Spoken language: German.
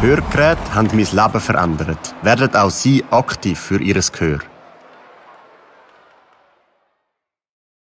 Hörgeräte haben mein Leben verändert. Werden auch Sie aktiv für Ihr Gehör.